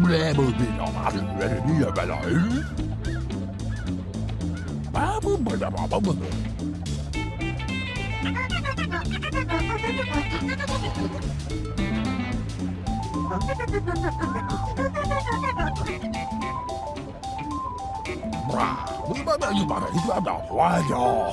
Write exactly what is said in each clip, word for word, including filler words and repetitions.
Bravo, Oh,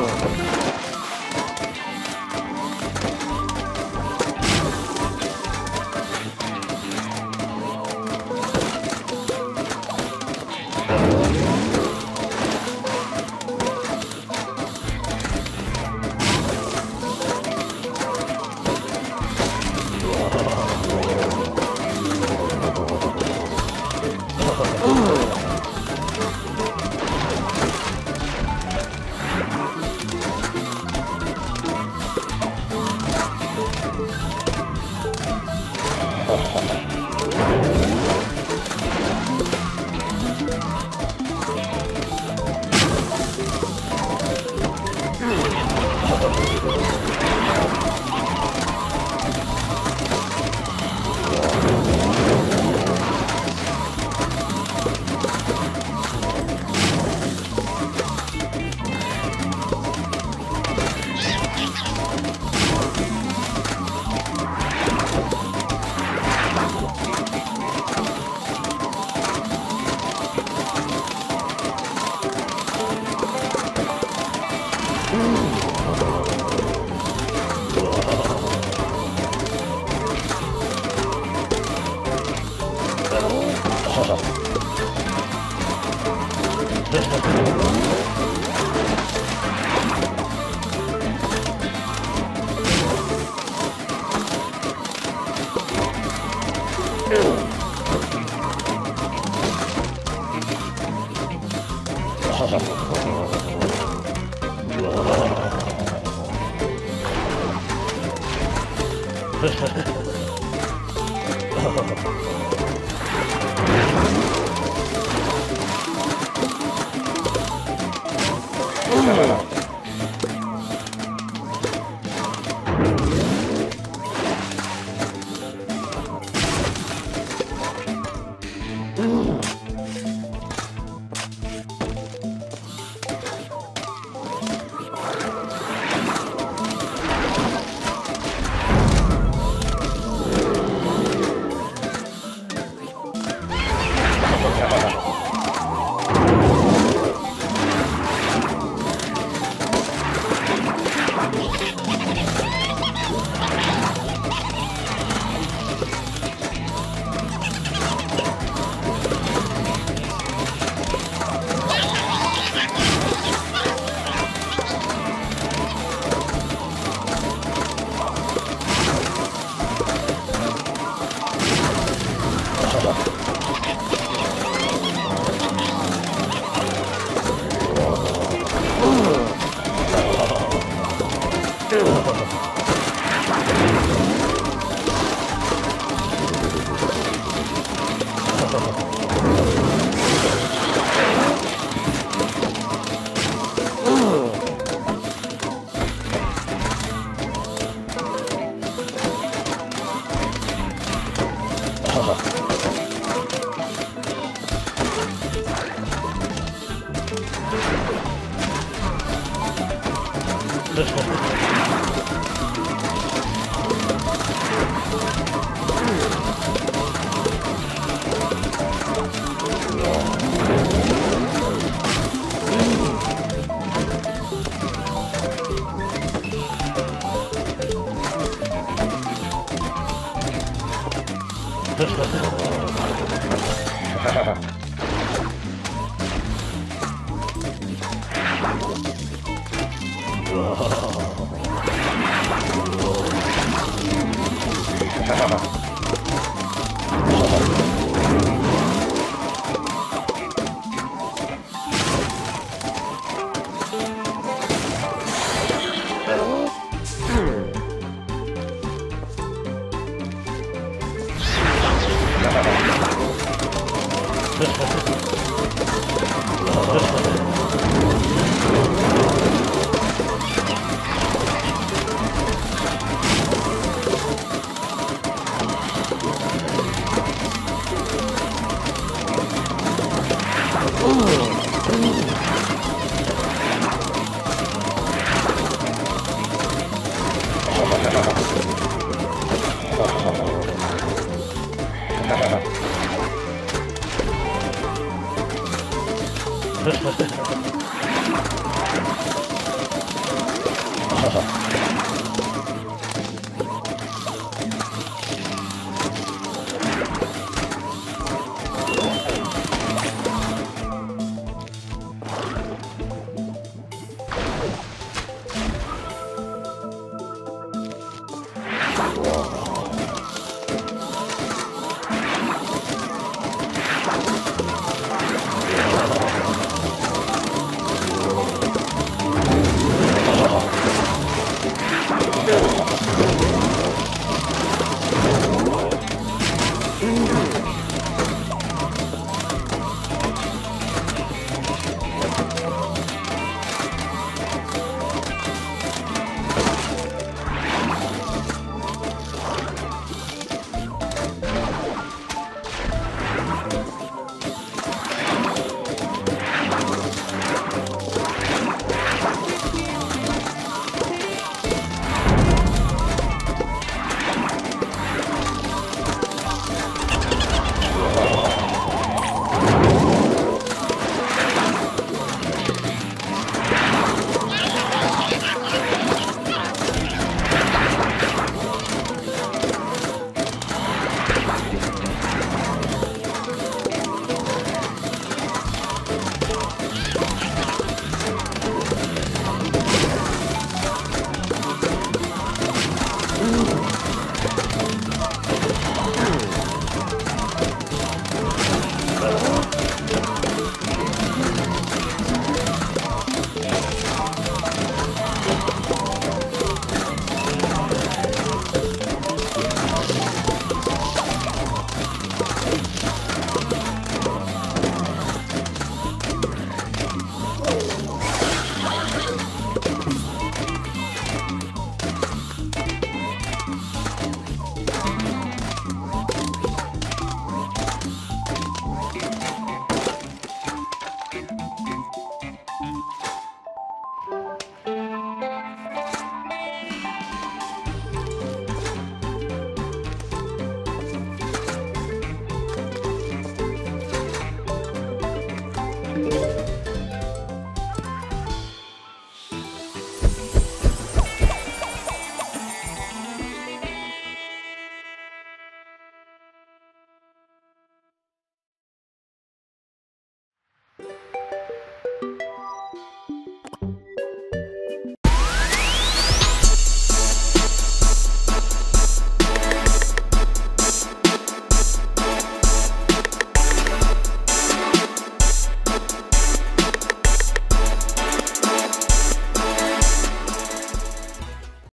Ooh.